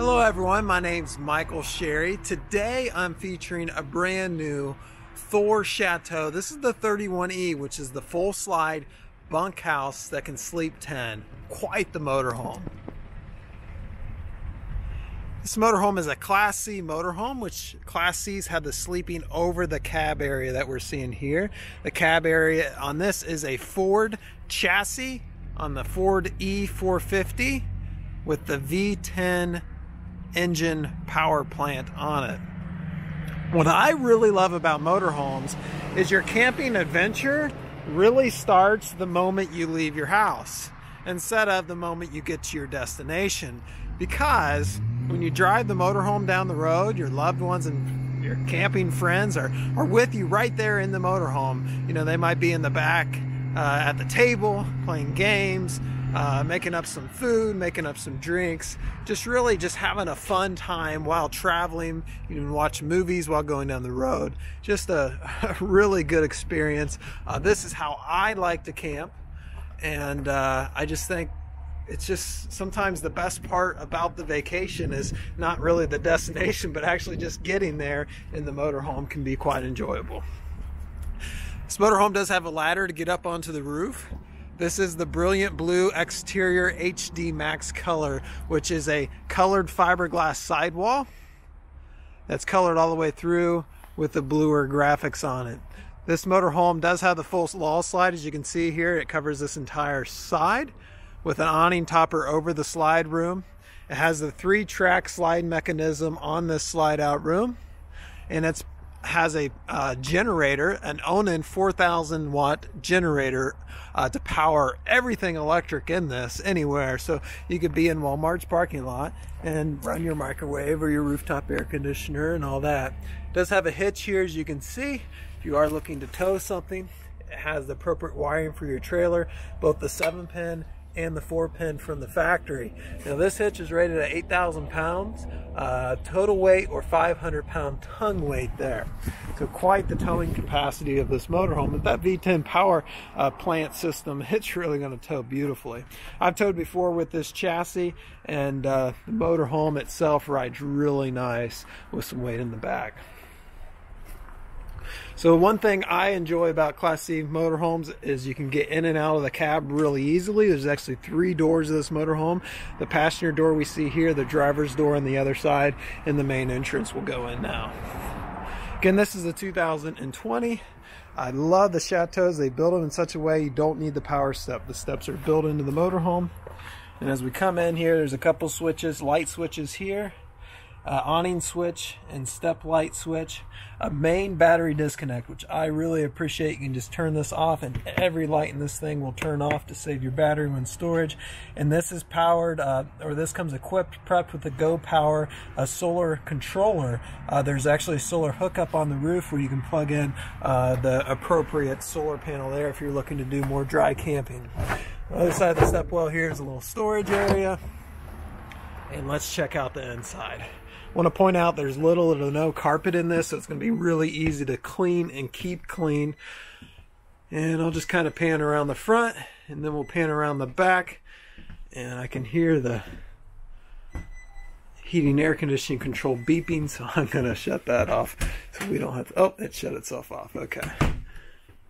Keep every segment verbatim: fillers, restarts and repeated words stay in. Hello everyone, my name's Michael Sherry. Today I'm featuring a brand new Thor Chateau. This is the thirty-one E, which is the full slide bunkhouse that can sleep ten. Quite the motorhome. This motorhome is a Class C motorhome, which Class C's have the sleeping over the cab area that we're seeing here. The cab area on this is a Ford chassis on the Ford E four fifty with the V ten engine power plant on it. What I really love about motorhomes is your camping adventure really starts the moment you leave your house instead of the moment you get to your destination, because when you drive the motorhome down the road, your loved ones and your camping friends are, are with you right there in the motorhome. You know, they might be in the back uh, at the table playing games, uh, making up some food, making up some drinks, just really just having a fun time while traveling. You can watch movies while going down the road. Just a, a really good experience. Uh, this is how I like to camp, and uh, I just think it's just sometimes the best part about the vacation is not really the destination, but actually just getting there in the motorhome can be quite enjoyable. This motorhome does have a ladder to get up onto the roof. This is the brilliant blue exterior H D Max color, which is a colored fiberglass sidewall that's colored all the way through with the bluer graphics on it. This motorhome does have the full wall slide, as you can see here. It covers this entire side with an awning topper over the slide room. It has the three track slide mechanism on this slide out room, and it has a uh, generator, an Onan four thousand watt generator uh, to power everything electric in this anywhere. So you could be in Walmart's parking lot and run your microwave or your rooftop air conditioner and all that. It does have a hitch here, as you can see, if you are looking to tow something. It has the appropriate wiring for your trailer, both the seven pin and the four pin from the factory. Now this hitch is rated at eight thousand pounds uh, total weight, or five hundred pound tongue weight there. So quite the towing capacity of this motorhome. But that V ten power uh, plant system, it's really going to tow beautifully. I've towed before with this chassis, and uh, the motorhome itself rides really nice with some weight in the back. So one thing I enjoy about Class C motorhomes is you can get in and out of the cab really easily. There's actually three doors of this motorhome. The passenger door we see here, the driver's door on the other side, and the main entrance we'll go in now. Again, this is a two thousand twenty. I love the Chateaus. They build them in such a way you don't need the power step. The steps are built into the motorhome. And as we come in here, there's a couple switches, light switches here. Uh, awning switch and step light switch, a main battery disconnect, which I really appreciate. You can just turn this off, and every light in this thing will turn off to save your battery when storage. And this is powered, uh, or this comes equipped, prepped with the Go Power a solar controller. Uh, there's actually a solar hookup on the roof where you can plug in uh, the appropriate solar panel there if you're looking to do more dry camping. The other side of the step well here is a little storage area, and let's check out the inside. I want to point out there's little or no carpet in this, so it's going to be really easy to clean and keep clean. And I'll just kind of pan around the front, and then we'll pan around the back, and I can hear the heating air conditioning control beeping, so I'm going to shut that off so we don't have to. Oh, it shut itself off. Okay.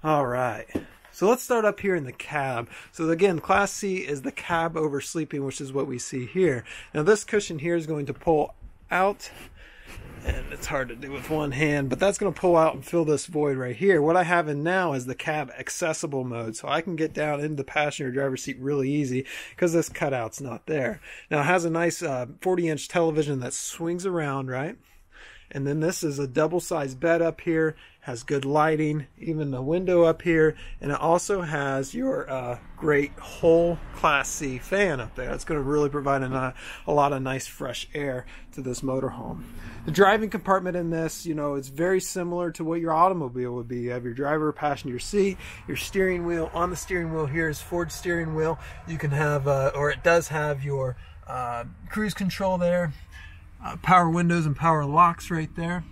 All right. So let's start up here in the cab. So again, Class C is the cab over sleeping, which is what we see here. Now this cushion here is going to pull out, and it's hard to do with one hand, but that's going to pull out and fill this void right here. What I have in now is the cab accessible mode, so I can get down into the passenger driver's seat really easy because this cutout's not there. Now it has a nice uh, forty inch television that swings around, right? And then this is a double size bed up here, has good lighting, even the window up here, and it also has your uh, great whole Class C fan up there. It's going to really provide a, a lot of nice fresh air to this motorhome. The driving compartment in this, you know, it's very similar to what your automobile would be. You have your driver, passenger seat, your steering wheel. On the steering wheel here is Ford steering wheel. You can have, uh, or it does have your uh, cruise control there. Uh, power windows and power locks right there.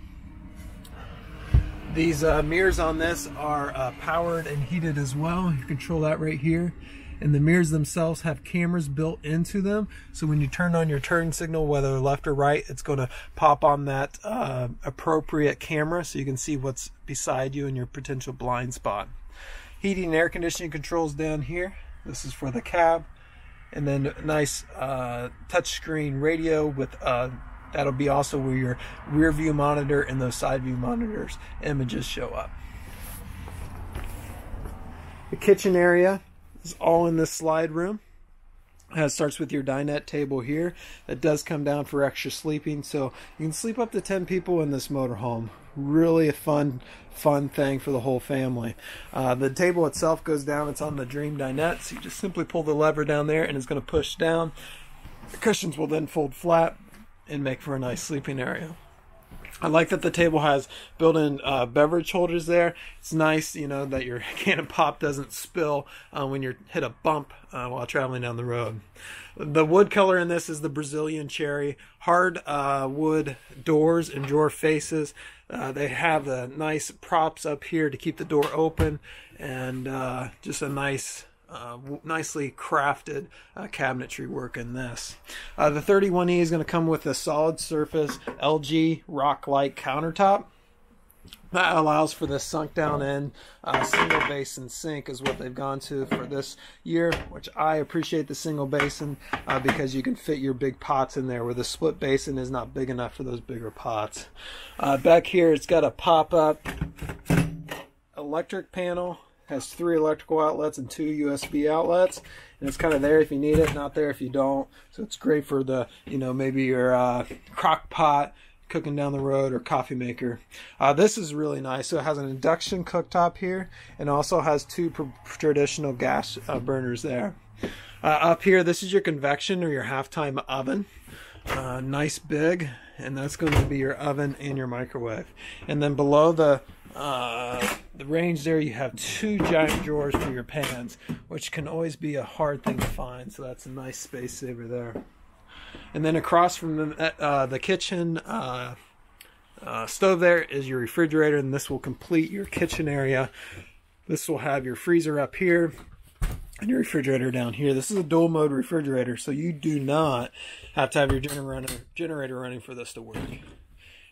These uh, mirrors on this are uh, powered and heated as well. You control that right here. and the mirrors themselves have cameras built into them. So when you turn on your turn signal, whether left or right, it's going to pop on that uh, appropriate camera so you can see what's beside you and your potential blind spot. Heating and air conditioning controls down here. This is for the cab. And then a nice uh, touchscreen radio with uh, that'll be also where your rear view monitor and those side view monitors images show up. The kitchen area is all in this slide room. It starts with your dinette table here. That does come down for extra sleeping, so you can sleep up to ten people in this motorhome. Really a fun, fun thing for the whole family. Uh, the table itself goes down. It's on the Dream Dinette, so you just simply pull the lever down there, and it's going to push down. The cushions will then fold flat and make for a nice sleeping area. I like that the table has built-in uh, beverage holders there. It's nice, you know, that your can of pop doesn't spill uh, when you hit a bump uh, while traveling down the road. The wood color in this is the Brazilian cherry. Hard uh, wood doors and drawer faces. Uh, they have the nice props up here to keep the door open, and uh, just a nice... Uh, nicely crafted uh, cabinetry work in this. Uh, the thirty-one E is going to come with a solid surface L G rock-like countertop. That allows for this sunk down in uh, single basin sink is what they've gone to for this year, which I appreciate the single basin uh, because you can fit your big pots in there where the split basin is not big enough for those bigger pots. Uh, back here it's got a pop-up electric panel. Has three electrical outlets and two U S B outlets, and it's kind of there if you need it, not there if you don't. So it's great for the, you know, maybe your uh, crock pot cooking down the road or coffee maker. Uh, this is really nice. So it has an induction cooktop here, and also has two traditional gas uh, burners there. Uh, up here, this is your convection or your half-time oven. Uh, nice big, and that's going to be your oven and your microwave. And then below the uh the range there, you have two giant drawers for your pans, which can always be a hard thing to find, so that's a nice space saver there. And then across from the uh the kitchen uh, uh stove there is your refrigerator, and this will complete your kitchen area. This will have your freezer up here and your refrigerator down here. This is a dual mode refrigerator, so you do not have to have your generator generator running for this to work.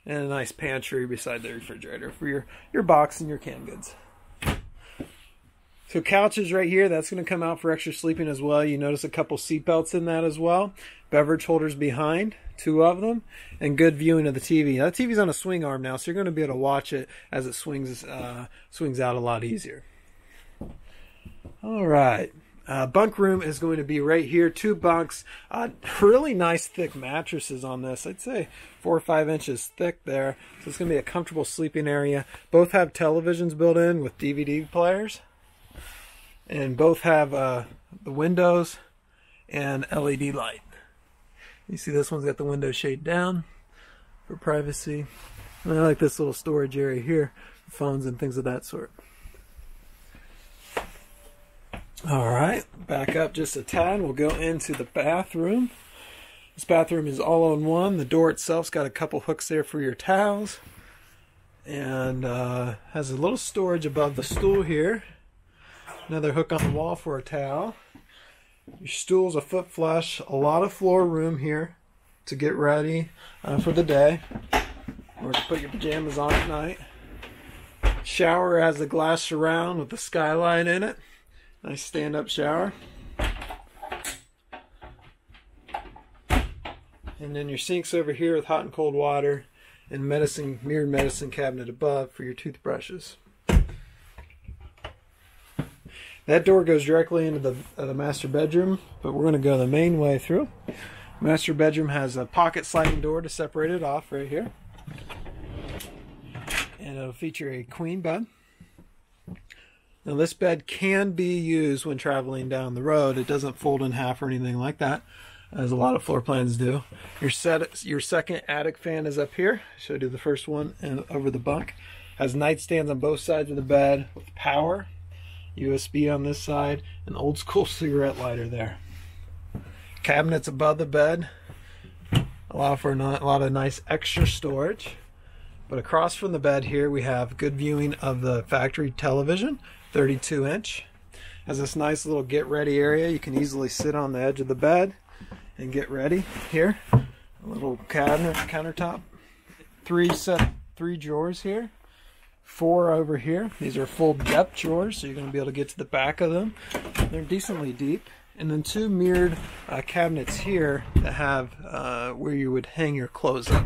And a nice pantry beside the refrigerator for your, your box and your canned goods. So couches right here, that's going to come out for extra sleeping as well. You notice a couple seat belts in that as well. Beverage holders behind, two of them, and good viewing of the T V. Now, that T V's on a swing arm now, so you're going to be able to watch it as it swings, uh, swings out a lot easier. All right. Uh, bunk room is going to be right here. Two bunks, uh, really nice thick mattresses on this. I'd say four or five inches thick there. So it's going to be a comfortable sleeping area. Both have televisions built in with D V D players. And both have uh, the windows and L E D light. You see this one's got the window shade down for privacy. And I like this little storage area here, phones and things of that sort. All right, back up just a tad. We'll go into the bathroom. This bathroom is all on one. The door itself's got a couple hooks there for your towels, and uh, has a little storage above the stool here. Another hook on the wall for a towel. Your stool's a foot flush. A lot of floor room here to get ready uh, for the day, or to put your pajamas on at night. Shower has a glass surround with a skylight in it. Nice stand-up shower. And then your sink's over here with hot and cold water, and medicine mirrored medicine cabinet above for your toothbrushes. That door goes directly into the, uh, the master bedroom, but we're going to go the main way through. Master bedroom has a pocket sliding door to separate it off right here. And it'll feature a queen bed. Now this bed can be used when traveling down the road. It doesn't fold in half or anything like that, as a lot of floor plans do. Your set, your second attic fan is up here. I showed you the first one, and over the bunk. Has nightstands on both sides of the bed with power, U S B on this side, an old school cigarette lighter there. Cabinets above the bed allow for a lot of nice extra storage. But across from the bed here, we have good viewing of the factory television, thirty-two inch, has this nice little get ready area. You can easily sit on the edge of the bed and get ready here. A little cabinet countertop. Three set three drawers here. Four over here. These are full depth drawers, so you're going to be able to get to the back of them. They're decently deep. And then two mirrored uh, cabinets here that have uh, where you would hang your clothes up.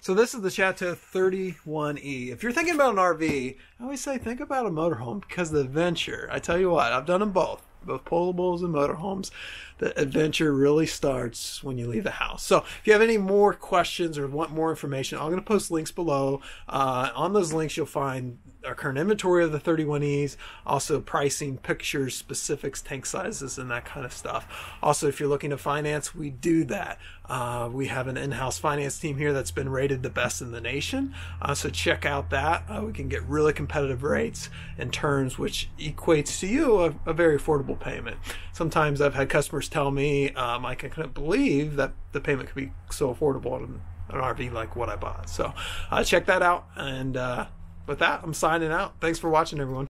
So this is the Chateau thirty-one E. If you're thinking about an R V, I always say think about a motorhome because the adventure, I tell you what, I've done them both, both pullables and motorhomes. The adventure really starts when you leave the house. So if you have any more questions or want more information, I'm going to post links below. Uh, on those links, you'll find our current inventory of the thirty-one Es, also pricing, pictures, specifics, tank sizes, and that kind of stuff. Also, if you're looking to finance, we do that. Uh, we have an in-house finance team here that's been rated the best in the nation. Uh, so check out that. Uh, we can get really competitive rates and terms, which equates to you a, a very affordable payment. Sometimes I've had customers tell me, um, I couldn't believe that the payment could be so affordable on an R V like what I bought. So uh, check that out. And uh, with that, I'm signing out. Thanks for watching, everyone.